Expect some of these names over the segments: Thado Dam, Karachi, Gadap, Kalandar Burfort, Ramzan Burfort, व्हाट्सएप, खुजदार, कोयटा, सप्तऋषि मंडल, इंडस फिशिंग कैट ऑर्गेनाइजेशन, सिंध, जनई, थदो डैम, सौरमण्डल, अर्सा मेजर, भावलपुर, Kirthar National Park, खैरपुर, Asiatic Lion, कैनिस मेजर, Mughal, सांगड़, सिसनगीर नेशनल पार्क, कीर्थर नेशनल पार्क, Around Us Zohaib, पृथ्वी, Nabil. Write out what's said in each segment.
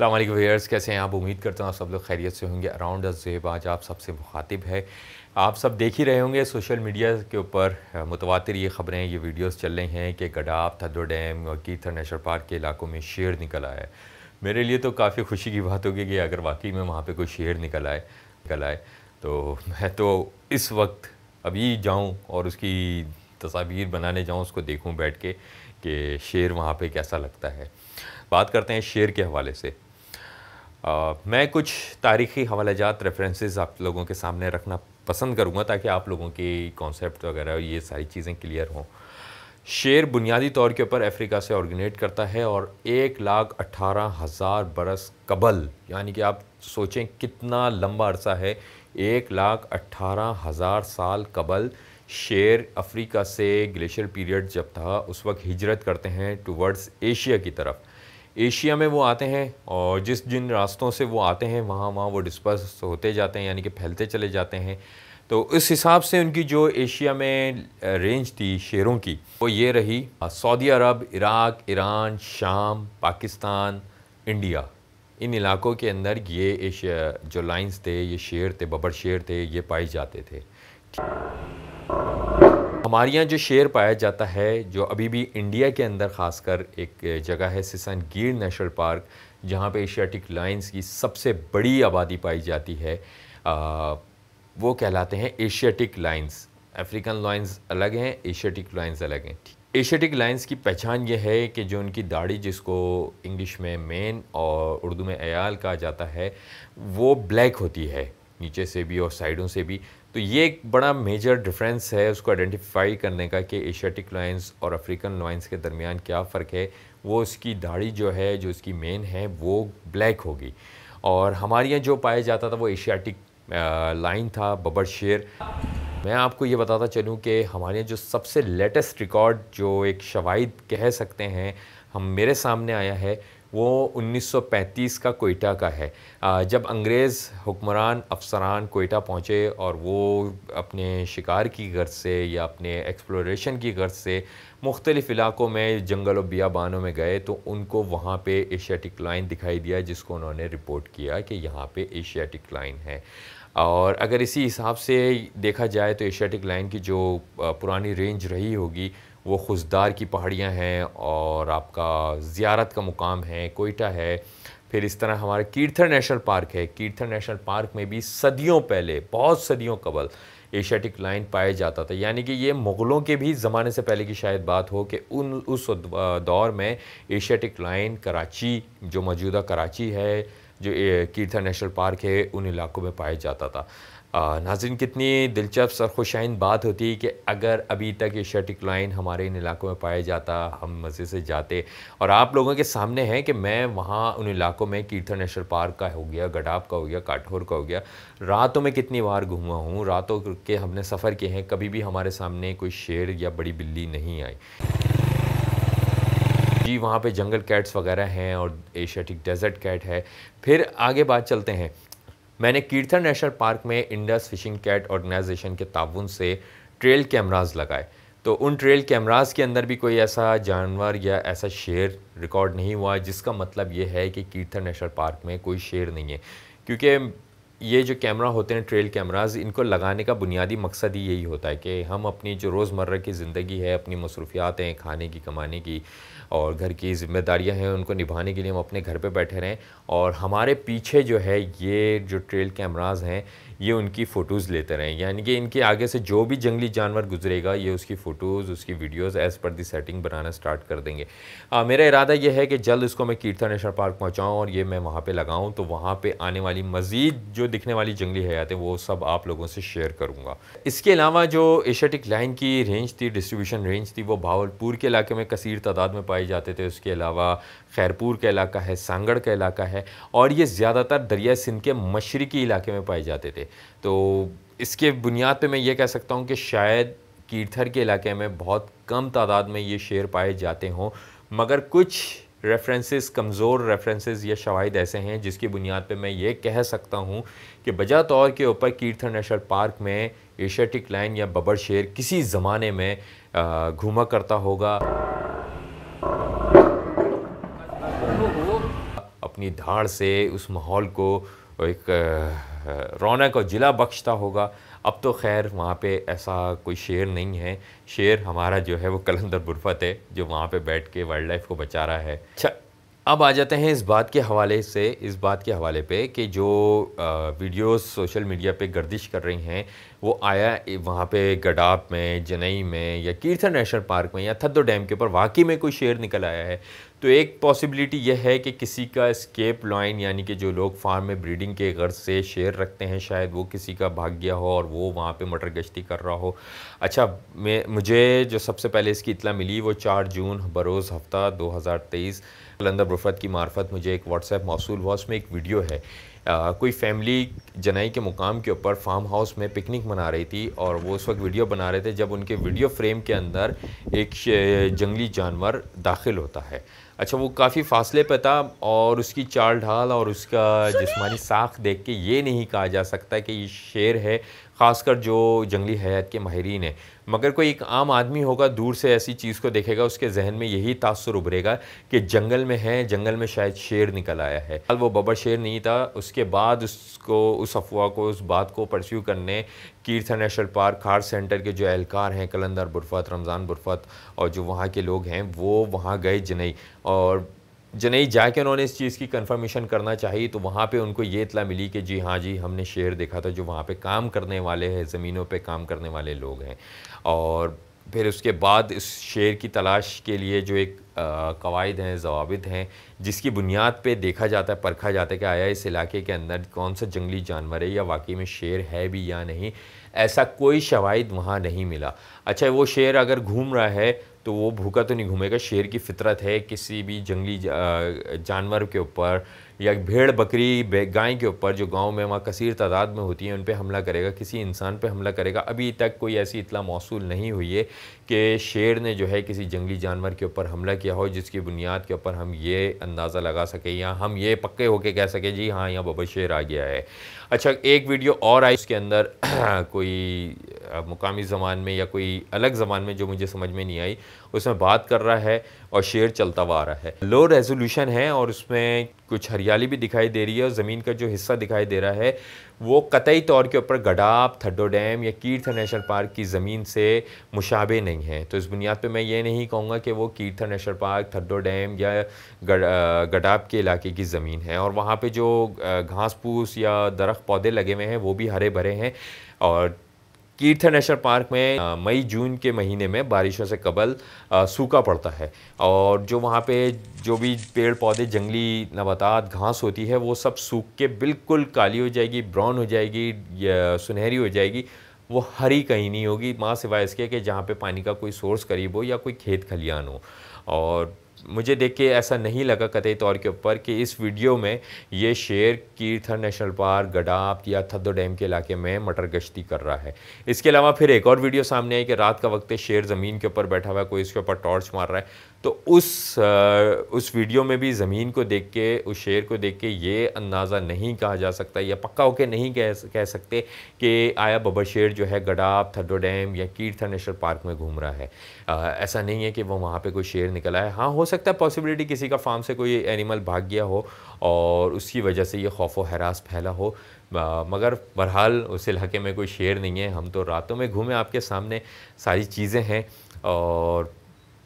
अस्सलाम वालेकुम व्यूअर्स, कैसे हैं आप? उम्मीद करता हूँ आप सब लोग खैरियत से होंगे। अराउंड अस ज़ोहैब आज आप सबसे मुखातिब है। आप सब देख ही रहे होंगे सोशल मीडिया के ऊपर मुतवातिर ये ख़बरें, ये वीडियोस चल रहे हैं कि गडाप, थदो डैम और कीर्थर नेशनल पार्क के इलाकों में शेर निकल आया है। मेरे लिए तो काफ़ी खुशी की बात होगी कि अगर वाकई में वहाँ पर कोई शेर निकल आए तो मैं तो इस वक्त अभी जाऊँ और उसकी तस्वीर बनाने जाऊँ, उसको देखूँ बैठ के कि शेर वहाँ पे कैसा लगता है। बात करते हैं शेर के हवाले से। मैं कुछ तारीख़ी हवालाजात रेफरेंसेस आप लोगों के सामने रखना पसंद करूँगा ताकि आप लोगों की कॉन्सेप्ट वगैरह ये सारी चीज़ें क्लियर हों। शेर बुनियादी तौर के ऊपर अफ्रीका से ऑरिजिनेट करता है और 1,18,000 बरस कबल, यानी कि आप सोचें कितना लंबा अरसा है, 1,18,000 साल कबल शेर अफ्रीका से ग्लेशियर पीरियड जब था उस वक्त हिजरत करते हैं टुवर्ड्स एशिया की तरफ। एशिया में वो आते हैं और जिन रास्तों से वो आते हैं वहाँ वो डिस्पर्स होते जाते हैं, यानी कि फैलते चले जाते हैं। तो इस हिसाब से उनकी जो एशिया में रेंज थी शेरों की वो ये रही: सऊदी अरब, इराक, ईरान, शाम, पाकिस्तान, इंडिया। इन इलाकों के अंदर ये एशिया जो लाइंस थे, ये शेर थे, बबर शेर थे, ये पाए जाते थे। हमारे यहाँ जो शेर पाया जाता है जो अभी भी इंडिया के अंदर खासकर एक जगह है सिसनगीर नेशनल पार्क, जहाँ पे एशियाटिक लायंस की सबसे बड़ी आबादी पाई जाती है। वो कहलाते हैं एशियाटिक लायंस। अफ्रीकन लायंस अलग हैं, एशियाटिक लायंस अलग हैं। एशियाटिक लायंस की पहचान ये है कि जो उनकी दाढ़ी, जिसको इंग्लिश में मेन और उर्दू में अयाल कहा जाता है, वो ब्लैक होती है नीचे से भी और साइडों से भी। तो ये एक बड़ा मेजर डिफरेंस है उसको आइडेंटिफाई करने का कि एशियाटिक लायंस और अफ्रीकन लायंस के दरमियान क्या फ़र्क है। वो उसकी दाढ़ी जो है, जो उसकी मेन है, वो ब्लैक होगी। और हमारे यहाँ जो पाया जाता था वो एशियाटिक लायन था, बबर शेर। मैं आपको ये बताता चलूँ कि हमारे यहाँ जो सबसे लेटेस्ट रिकॉर्ड जो एक शवाहिद कह सकते हैं हम मेरे सामने आया है वो 1935 का कोयटा का है, जब अंग्रेज़ हुक्मरान अफसरान कोयटा पहुँचे और वो अपने शिकार की गर्ज से या अपने एक्सप्लोरेशन की गर्ज से मुख्तलिफ़ इलाक़ों में, जंगल और बियाबानों में गए तो उनको वहाँ पे एशियाटिक लायन दिखाई दिया, जिसको उन्होंने रिपोर्ट किया कि यहाँ पे एशियाटिक लायन है। और अगर इसी हिसाब से देखा जाए तो एशियाटिक लायन की जो पुरानी रेंज रही होगी वो खुजदार की पहाड़ियाँ हैं और आपका ज़ियारत का मुकाम है, कोयटा है। फिर इस तरह हमारा कीर्थर नेशनल पार्क है। कीर्थर नेशनल पार्क में भी सदियों पहले, बहुत सदियों कबल एशियाटिक लायन पाया जाता था, यानी कि ये मुग़लों के भी ज़माने से पहले की शायद बात हो कि उस दौर में एशियाटिक लायन कराची, जो मौजूदा कराची है, जो कीर्थर नेशनल पार्क है, उन इलाकों में पाया जाता था। नाज़रीन, कितनी दिलचस्प और खुशाइन बात होती कि अगर अभी तक एशियाटिक लायन हमारे इन इलाकों में पाया जाता, हम मज़े से जाते। और आप लोगों के सामने है कि मैं वहाँ उन इलाकों में, कीर्थर नेशनल पार्क का हो गया, गडाप का हो गया, काठौर का हो गया, रातों में कितनी बार घूमा हूँ, रातों के हमने सफ़र किए हैं, कभी भी हमारे सामने कोई शेर या बड़ी बिल्ली नहीं आई जी। वहाँ पे जंगल कैट्स वगैरह हैं और एशियाटिक डेजर्ट कैट है। फिर आगे बात चलते हैं। मैंने कीर्थर नेशनल पार्क में इंडस फिशिंग कैट ऑर्गेनाइजेशन के ताउन से ट्रेल कैमरास लगाए, तो उन ट्रेल कैमरास के अंदर भी कोई ऐसा जानवर या ऐसा शेर रिकॉर्ड नहीं हुआ, जिसका मतलब ये है कि कीर्थर नेशनल पार्क में कोई शेर नहीं है। क्योंकि ये जो कैमरा होते हैं ट्रेल कैमरास, इनको लगाने का बुनियादी मकसद ही यही होता है कि हम अपनी जो रोज़मर्रा की ज़िंदगी है, अपनी मसरूफियात हैं, खाने की, कमाने की और घर की ज़िम्मेदारियां हैं, उनको निभाने के लिए हम अपने घर पे बैठे रहें और हमारे पीछे जो है ये जो ट्रेल कैमरास हैं ये उनकी फ़ोटोज़ लेते रहें, यानी कि इनके आगे से जो भी जंगली जानवर गुजरेगा ये उसकी फ़ोटोज़, उसकी वीडियोज़ एज़ पर दी सेटिंग बनाना स्टार्ट कर देंगे। मेरा इरादा ये है कि जल्द इसको मैं कीर्थर नेशनल पार्क पहुँचाऊँ और ये मैं वहाँ पर लगाऊँ, तो वहाँ पर आने वाली मज़ीद जो दिखने वाली जंगली हयातें वो सब आप लोगों से शेयर करूँगा। इसके अलावा जो एशियाटिक लायन की रेंज थी, डिस्ट्रीब्यूशन रेंज थी, वो भावलपुर के इलाके में कसीर तादाद में पाए जाते थे। उसके अलावा खैरपुर का इलाका है, सांगड़ का इलाका है और ये ज़्यादातर दरिया सिंध के मशरक़ी इलाके में पाए जाते थे। तो इसके बुनियाद पे मैं ये कह सकता हूँ कि शायद कीर्थर के इलाके में बहुत कम तादाद में ये शेर पाए जाते हों, मगर कुछ रेफरेंसेस, कमज़ोर रेफरेंसेस या शवाहिद ऐसे हैं जिसकी बुनियाद पे मैं ये कह सकता हूँ कि बजा तौर के ऊपर कीर्थर नेशनल पार्क में एशियाटिक लायन या बबर शेर किसी ज़माने में घूमा करता होगा, अपनी धाड़ से उस माहौल को एक रौनक और जिला बख्शता होगा। अब तो खैर वहाँ पे ऐसा कोई शेर नहीं है। शेर हमारा जो है वो कलंदर बुरफत है जो वहाँ पे बैठ के वाइल्ड लाइफ को बचा रहा है। अच्छा, अब आ जाते हैं इस बात के हवाले पे कि जो वीडियोस सोशल मीडिया पे गर्दिश कर रही हैं वो आया वहाँ पे गडाप में, जनई में या कीर्थर नेशनल पार्क में या थद्दो डैम के ऊपर वाकई में कोई शेर निकल आया है। तो एक पॉसिबिलिटी यह है कि किसी का एस्केप लाइन, यानी कि जो लोग फार्म में ब्रीडिंग के गर्ज से शेर रखते हैं, शायद वो किसी का भाग गया हो और वो वहाँ पे मटर गश्ती कर रहा हो। अच्छा, मुझे जो सबसे पहले इसकी इतला मिली वो 4 जून बरोज़ हफ्ता 2023 कलंदर बुरफत की मार्फत मुझे एक व्हाट्सएप मौसूल हुआ। उसमें एक वीडियो है, कोई फैमिली जनाई के मुकाम के ऊपर फार्म हाउस में पिकनिक मना रही थी और वो उस वक्त वीडियो बना रहे थे जब उनके वीडियो फ्रेम के अंदर एक जंगली जानवर दाखिल होता है। अच्छा, वो काफ़ी फासले पे था और उसकी चाल ढाल और उसका जिस्मानी साख देख के ये नहीं कहा जा सकता कि ये शेर है, ख़ासकर जो जंगली हयात के माहिरीन हैं। मगर कोई एक आम आदमी होगा, दूर से ऐसी चीज़ को देखेगा, उसके जहन में यही तासुर उभरेगा कि जंगल में है, जंगल में शायद शेर निकल आया है। कल वो बबर शेर नहीं था। उसके बाद उस बात को परस्यू करने कीर्थर नेशनल पार्क, heart centre के जो एहलकार हैं कलंदर बुरफत, रमज़ान बुरफत और जो वहाँ के लोग हैं वो वहाँ गए जनई, और जनेई जाके उन्होंने इस चीज़ की कंफर्मेशन करना चाहिए। तो वहाँ पे उनको ये इतला मिली कि जी हाँ जी, हमने शेर देखा था। जो वहाँ पे काम करने वाले हैं, ज़मीनों पे काम करने वाले लोग हैं। और फिर उसके बाद इस शेर की तलाश के लिए जो एक कवायद हैं, जवाबित हैं, जिसकी बुनियाद पे देखा जाता है, परखा जाता है कि आया इस इलाके के अंदर कौन सा जंगली जानवर है या वाकई में शेर है भी या नहीं। ऐसा कोई शवाहिद वहाँ नहीं मिला। अच्छा, वो शेर अगर घूम रहा है तो वो भूखा तो नहीं घूमेगा। शेर की फितरत है किसी भी जंगली जानवर के ऊपर या भेड़, बकरी, गाय के ऊपर, जो गांव में वहाँ कसीर तादाद में होती है, उन पे हमला करेगा, किसी इंसान पे हमला करेगा। अभी तक कोई ऐसी इतला मौसूल नहीं हुई है कि शेर ने जो है किसी जंगली जानवर के ऊपर हमला किया हो जिसकी बुनियाद के ऊपर हम ये अंदाज़ा लगा सकें या हम ये पक्के होके कह सकें जी हाँ यहाँ बबर शेर आ गया है। अच्छा, एक वीडियो और आई, उसके अंदर कोई मुकामी ज़बान में या कोई अलग ज़बान में जो मुझे समझ में नहीं आई, उसमें बात कर रहा है और शेर चलता हुआ आ रहा है। लो रेजोल्यूशन है और उसमें कुछ हरियाली भी दिखाई दे रही है और ज़मीन का जो हिस्सा दिखाई दे रहा है वो कतई तौर के ऊपर गडाप, थड्डो डैम या कीर्थर नेशनल पार्क की ज़मीन से मुशाबे नहीं है। तो इस बुनियाद पे मैं ये नहीं कहूँगा कि वो कीर्थर नेशनल पार्क, Thaddo dam या गडाप के इलाके की ज़मीन है। और वहाँ पे जो घास फूस या दरख्त पौधे लगे हुए हैं वो भी हरे भरे हैं। और कीर्थर नेशनल पार्क में मई जून के महीने में बारिशों से कबल सूखा पड़ता है और जो वहाँ पे जो भी पेड़ पौधे, जंगली नबातात, घास होती है वो सब सूख के बिल्कुल काली हो जाएगी, ब्राउन हो जाएगी, सुनहरी हो जाएगी। वो हरी कहीं नहीं होगी माँ सिवाय इसके कि जहाँ पे पानी का कोई सोर्स करीब हो या कोई खेत खलियान हो। और मुझे देख के ऐसा नहीं लगा कतई तौर के ऊपर कि इस वीडियो में ये शेर कीर्थर नेशनल पार्क, गडाप या थद्दो डैम के इलाके में मटर गश्ती कर रहा है। इसके अलावा फिर एक और वीडियो सामने आई कि रात का वक्त है, शेर ज़मीन के ऊपर बैठा हुआ है, कोई इसके ऊपर टॉर्च मार रहा है। तो उस वीडियो में भी ज़मीन को देख के, उस शेर को देख के ये अंदाज़ा नहीं कहा जा सकता या पक्का होके नहीं कह सकते कि आया बबर शेर जो है गडाप, थड्डो डैम या कीर्थर नेशनल पार्क में घूम रहा है। ऐसा नहीं है कि वो वहाँ पे कोई शेर निकला है। हाँ, हो सकता है पॉसिबिलिटी किसी का फार्म से कोई एनिमल भाग गया हो और उसकी वजह से ये खौफ व हरास फैला हो, मगर बहरहाल उस इलाके में कोई शेर नहीं है। हम तो रातों में घूमें, आपके सामने सारी चीज़ें हैं। और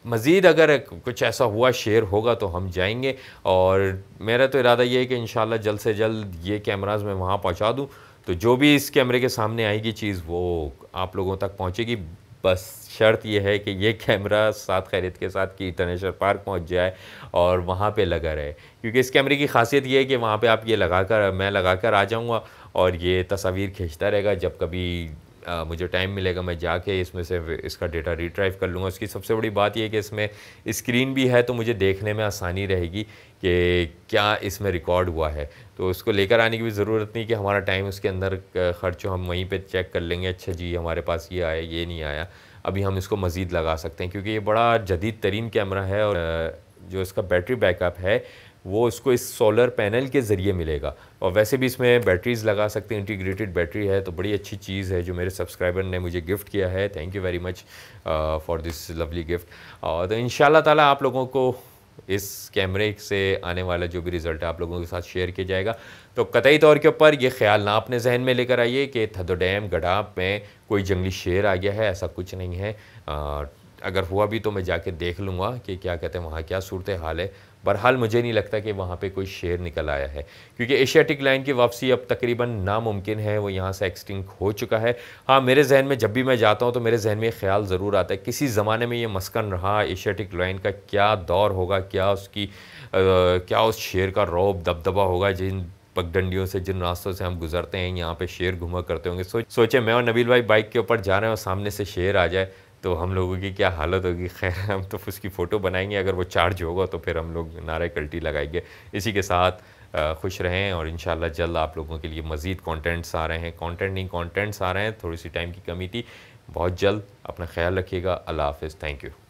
मज़ीद अगर कुछ ऐसा हुआ, शेयर होगा तो हम जाएंगे। और मेरा तो इरादा ये है कि इंशाल्लाह जल्द से जल्द ये कैमरास मैं वहाँ पहुँचा दूँ, तो जो भी इस कैमरे के सामने आएगी चीज़ वो आप लोगों तक पहुँचेगी। बस शर्त यह है कि ये कैमरा साथ खैरियत के साथ कीर्थर नेशनल पार्क पहुँच जाए और वहाँ पे लगा रहे, क्योंकि इस कैमरे की खासियत ये है कि वहाँ पे आप ये मैं लगाकर आ जाऊँगा और ये तस्वीर खींचता रहेगा। जब कभी मुझे टाइम मिलेगा मैं जाके इसमें से इसका डेटा रिट्राइव कर लूँगा। इसकी सबसे बड़ी बात यह है कि इसमें स्क्रीन भी है तो मुझे देखने में आसानी रहेगी कि क्या इसमें रिकॉर्ड हुआ है। तो उसको लेकर आने की भी ज़रूरत नहीं कि हमारा टाइम उसके अंदर खर्च हो, हम वहीं पे चेक कर लेंगे अच्छा जी हमारे पास ये आया, ये नहीं आया। अभी हम इसको मज़ीद लगा सकते हैं क्योंकि ये बड़ा जदीद तरीन कैमरा है और जो इसका बैटरी बैकअप है वो इसको इस सोलर पैनल के ज़रिए मिलेगा। और वैसे भी इसमें बैटरीज़ लगा सकते हैं, इंटीग्रेटेड बैटरी है, तो बड़ी अच्छी चीज़ है जो मेरे सब्सक्राइबर ने मुझे गिफ्ट किया है। Thank you very much for this lovely gift. और तो इंशाल्लाह ताला आप लोगों को इस कैमरे से आने वाला जो भी रिज़ल्ट है आप लोगों के साथ शेयर किया जाएगा। तो कतई तौर के ऊपर ये ख्याल ना अपने जहन में लेकर आइए कि थदो डैम गडाप में कोई जंगली शेर आ गया है, ऐसा कुछ नहीं है। अगर हुआ भी तो मैं जाके देख लूँगा कि क्या कहते हैं वहाँ क्या सूरत हाल है। बहरहाल मुझे नहीं लगता कि वहाँ पे कोई शेर निकल आया है, क्योंकि एशियाटिक लाइन की वापसी अब तकरीबन नामुमकिन है, वो यहाँ से एक्सटिंक्ट हो चुका है। हाँ, मेरे जहन में जब भी मैं जाता हूँ तो मेरे जहन में ख्याल ज़रूर आता है किसी ज़माने में ये मस्कन रहा, एशियाटिक लाइन का क्या दौर होगा, क्या उसकी क्या उस शेर का रौब दबदबा होगा, जिन पगडंडियों से जिन रास्तों से हम गुजरते हैं यहाँ पर शेर घुमा करते होंगे। सोचे मैं और नबील भाई बाइक के ऊपर जा रहे हैं और सामने से शेर आ जाए तो हम लोगों की क्या हालत होगी। खैर हम तो उसकी फ़ोटो बनाएंगे, अगर वो चार्ज होगा तो फिर हम लोग नारे कल्टी लगाएंगे। इसी के साथ खुश रहें और इंशाल्लाह जल्द आप लोगों के लिए मज़ीद कंटेंट्स आ रहे हैं, कंटेंट्स आ रहे हैं, थोड़ी सी टाइम की कमी थी, बहुत जल्द। अपना ख्याल रखिएगा, अल्लाह हाफ़िज़, थैंक यू।